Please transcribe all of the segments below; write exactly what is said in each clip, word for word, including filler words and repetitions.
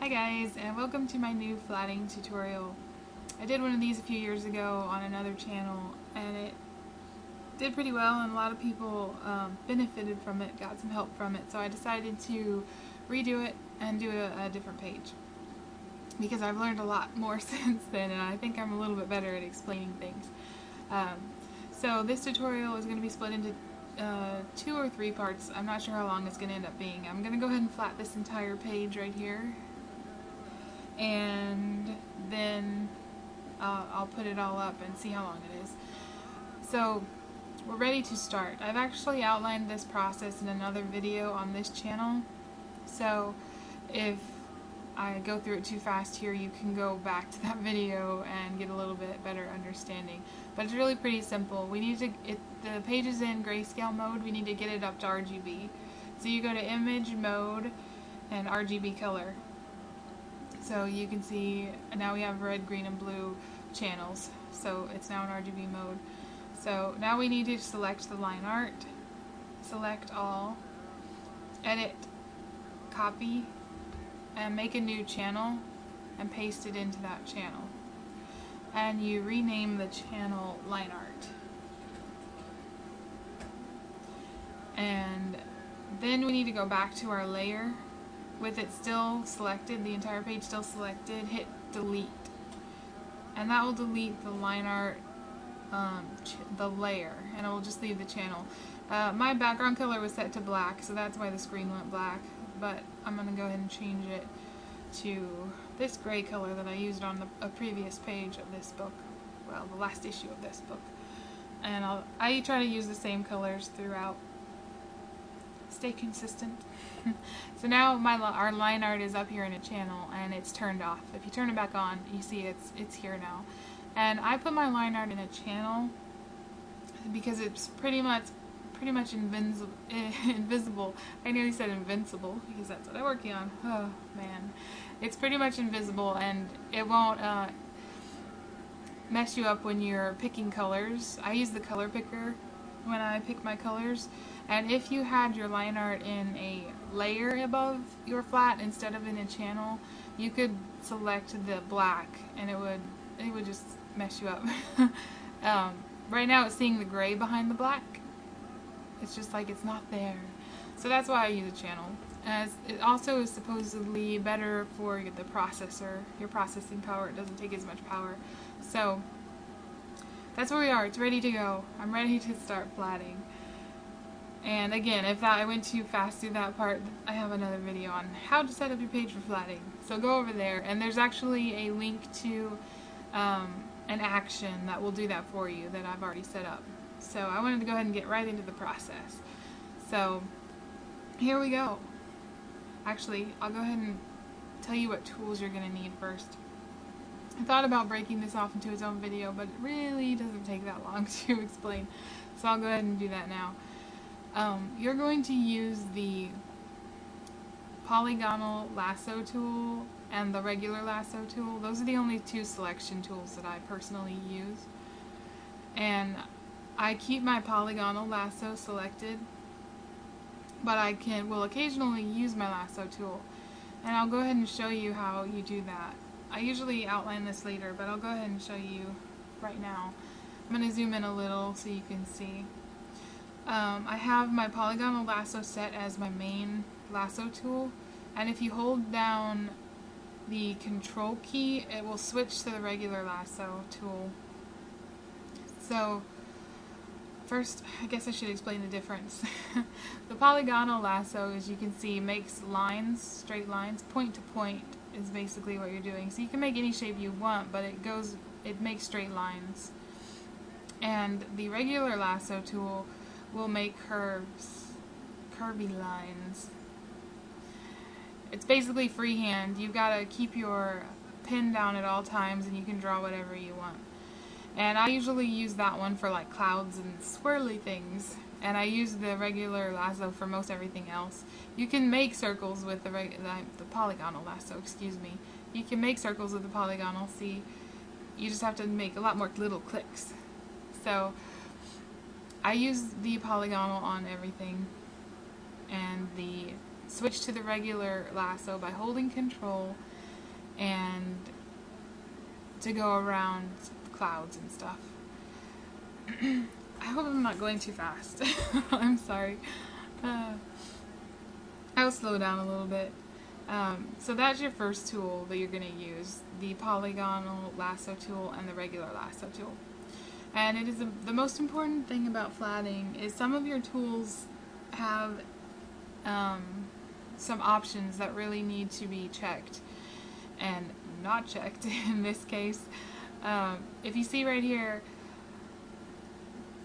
Hi guys, and welcome to my new flatting tutorial. I did one of these a few years ago on another channel, and it did pretty well, and a lot of people um, benefited from it, got some help from it, so I decided to redo it and do a, a different page, because I've learned a lot more since then, and I think I'm a little bit better at explaining things. Um, so this tutorial is going to be split into Uh, two or three parts. I'm not sure how long it's going to end up being. I'm going to go ahead and flat this entire page right here, and then uh, I'll put it all up and see how long it is. So we're ready to start. I've actually outlined this process in another video on this channel, so if I go through it too fast here, you can go back to that video and get a little bit better understanding. But it's really pretty simple. We need to, if the page is in grayscale mode, we need to get it up to R G B. So you go to image mode and R G B color. So you can see now we have red, green, and blue channels. So it's now in R G B mode. So now we need to select the line art, select all, edit, copy, and make a new channel and paste it into that channel, and you rename the channel line art, and then we need to go back to our layer with it still selected, the entire page still selected, hit delete, and that will delete the line art, um, ch the layer, and it will just leave the channel. Uh, my background color was set to black, so that's why the screen went black, but I'm going to go ahead and change it to this gray color that I used on the, a previous page of this book, well, the last issue of this book. And I'll, I try to use the same colors throughout. Stay consistent. So now my our line art is up here in a channel, and it's turned off. If you turn it back on, you see it's it's here now. And I put my line art in a channel because it's pretty much pretty much invincible, invisible. I nearly said invincible because that's what I'm working on. Oh man, it's pretty much invisible, and it won't uh, mess you up when you're picking colors. I use the color picker when I pick my colors, and if you had your line art in a layer above your flat instead of in a channel, you could select the black, and it would it would just mess you up. um, right now, it's seeing the gray behind the black. It's just like it's not there. So that's why I use a channel. As it also is supposedly better for the processor, your processing power. It doesn't take as much power. So that's where we are. It's ready to go. I'm ready to start flatting. And again, if that I went too fast through that part, I have another video on how to set up your page for flatting. So go over there, and there's actually a link to um, an action that will do that for you that I've already set up. So I wanted to go ahead and get right into the process. So here we go. Actually, I'll go ahead and tell you what tools you're going to need first. I thought about breaking this off into its own video, but it really doesn't take that long to explain. So I'll go ahead and do that now. Um, you're going to use the polygonal lasso tool and the regular lasso tool. Those are the only two selection tools that I personally use. And I keep my polygonal lasso selected, but I can will occasionally use my lasso tool, and I'll go ahead and show you how you do that. I usually outline this later, but I'll go ahead and show you right now. I'm going to zoom in a little so you can see. Um, I have my polygonal lasso set as my main lasso tool, and if you hold down the control key, it will switch to the regular lasso tool. So first, I guess I should explain the difference. The polygonal lasso, as you can see, makes lines, straight lines, point to point is basically what you're doing. So you can make any shape you want, but it goes, it makes straight lines. And the regular lasso tool will make curves, curvy lines. It's basically freehand. You've got to keep your pen down at all times, and you can draw whatever you want. And I usually use that one for like clouds and swirly things, and I use the regular lasso for most everything else. You can make circles with the, reg the polygonal lasso, excuse me. You can make circles with the polygonal, see? You just have to make a lot more little clicks. So I use the polygonal on everything, and the switch to the regular lasso by holding control and to go around clouds and stuff. I hope I'm not going too fast. I'm sorry. Uh, I'll slow down a little bit. Um, so that's your first tool that you're going to use, the polygonal lasso tool and the regular lasso tool. And it is a, the most important thing about flatting is some of your tools have um, some options that really need to be checked and not checked in this case. Um, if you see right here,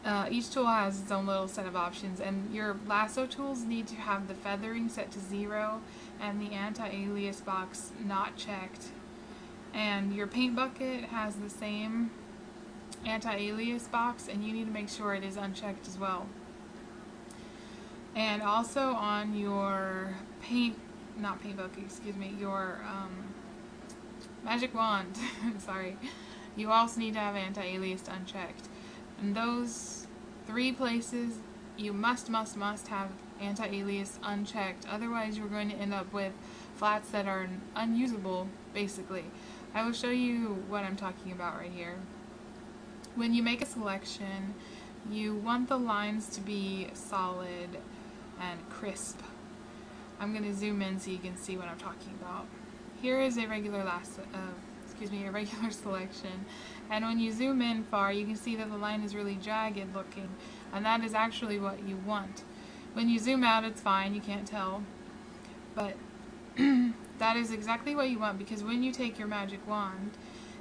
Uh, each tool has its own little set of options, and your lasso tools need to have the feathering set to zero and the anti-alias box not checked. And your paint bucket has the same anti-alias box, and you need to make sure it is unchecked as well. And also on your paint, not paint bucket, excuse me, your um, magic wand, sorry, you also need to have anti-alias unchecked. In those three places, you must, must, must have anti-alias unchecked. Otherwise, you're going to end up with flats that are unusable, basically. I will show you what I'm talking about right here. When you make a selection, you want the lines to be solid and crisp. I'm going to zoom in so you can see what I'm talking about. Here is a regular lasso. Uh, excuse me, a regular selection, and when you zoom in far, you can see that the line is really jagged looking, and that is actually what you want. When you zoom out, it's fine, you can't tell, but that is exactly what you want, because when you take your magic wand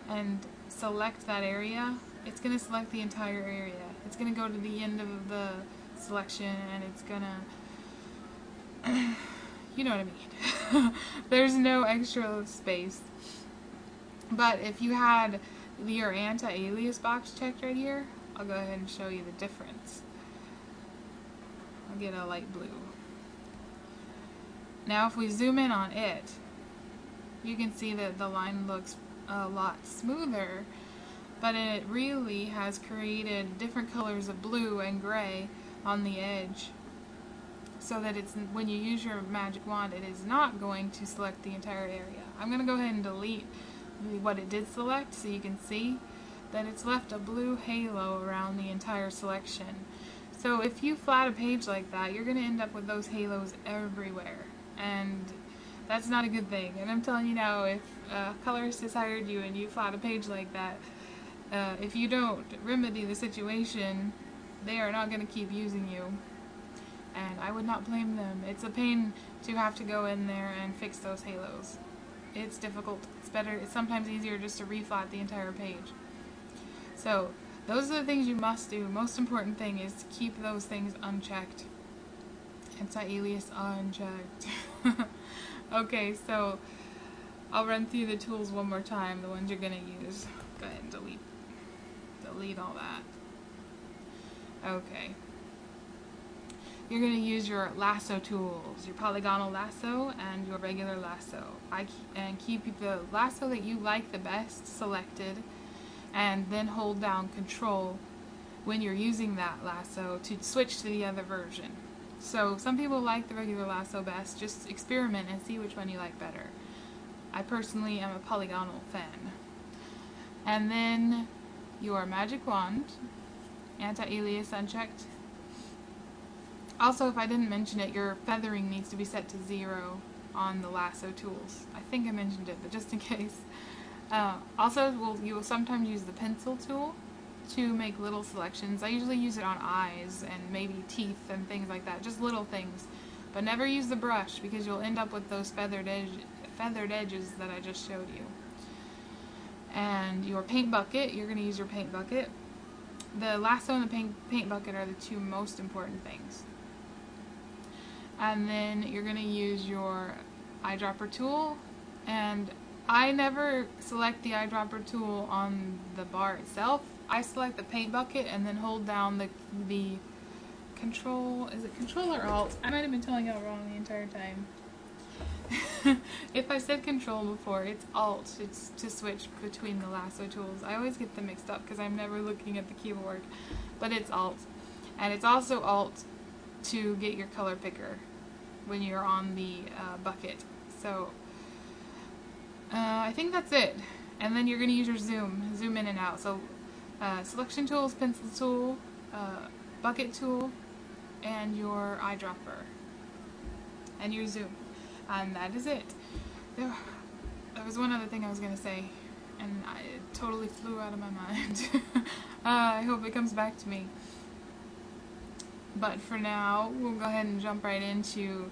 and select that area, it's going to select the entire area. It's going to go to the end of the selection, and it's going to, you know what I mean. There's no extra space. But if you had your anti-alias box checked right here, I'll go ahead and show you the difference. I'll get a light blue. Now if we zoom in on it, you can see that the line looks a lot smoother, but it really has created different colors of blue and gray on the edge, so that it's, when you use your magic wand, it is not going to select the entire area. I'm going to go ahead and delete what it did select, so you can see that it's left a blue halo around the entire selection. So if you flat a page like that, you're going to end up with those halos everywhere, and that's not a good thing. And I'm telling you now, if a colorist has hired you and you flat a page like that, uh, if you don't remedy the situation, they are not going to keep using you, and I would not blame them. It's a pain to have to go in there and fix those halos. It's difficult. It's better. It's sometimes easier just to reflat the entire page. So those are the things you must do. Most important thing is to keep those things unchecked. Anti-alias unchecked. Okay, so I'll run through the tools one more time, the ones you're gonna use. Go ahead and delete, delete all that. Okay. You're going to use your lasso tools, your polygonal lasso and your regular lasso. I keep, and keep the lasso that you like the best selected, and then hold down control when you're using that lasso to switch to the other version. So some people like the regular lasso best. Just experiment and see which one you like better. I personally am a polygonal fan. And then your magic wand, anti-alias unchecked. Also, if I didn't mention it, your feathering needs to be set to zero on the lasso tools. I think I mentioned it, but just in case. Uh, also, we'll, you will sometimes use the pencil tool to make little selections. I usually use it on eyes and maybe teeth and things like that, just little things. But never use the brush, because you'll end up with those feathered, edge, feathered edges that I just showed you. And your paint bucket, you're going to use your paint bucket. The lasso and the paint, paint bucket are the two most important things. And then you're going to use your eyedropper tool, and I never select the eyedropper tool on the bar itself. I select the paint bucket and then hold down the, the control, is it control or alt? I might have been telling y'all wrong the entire time. If I said control before, it's alt, it's to switch between the lasso tools. I always get them mixed up because I'm never looking at the keyboard, but it's alt. And it's also alt to get your color picker when you're on the uh, bucket. So Uh, I think that's it. And then you're going to use your zoom, zoom in and out. So uh, selection tools, pencil tool, uh, bucket tool, and your eyedropper, and your zoom. And that is it. There, there was one other thing I was going to say, and I, it totally flew out of my mind. uh, I hope it comes back to me. But for now, we'll go ahead and jump right into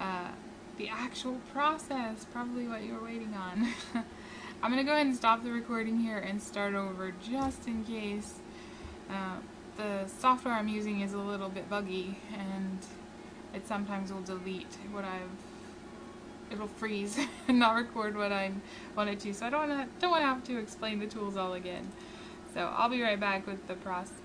uh, the actual process, probably what you were waiting on. I'm going to go ahead and stop the recording here and start over just in case. Uh, the software I'm using is a little bit buggy, and it sometimes will delete what I've it'll freeze and not record what I wanted to, so I don't want to don't want to have to explain the tools all again. So I'll be right back with the process.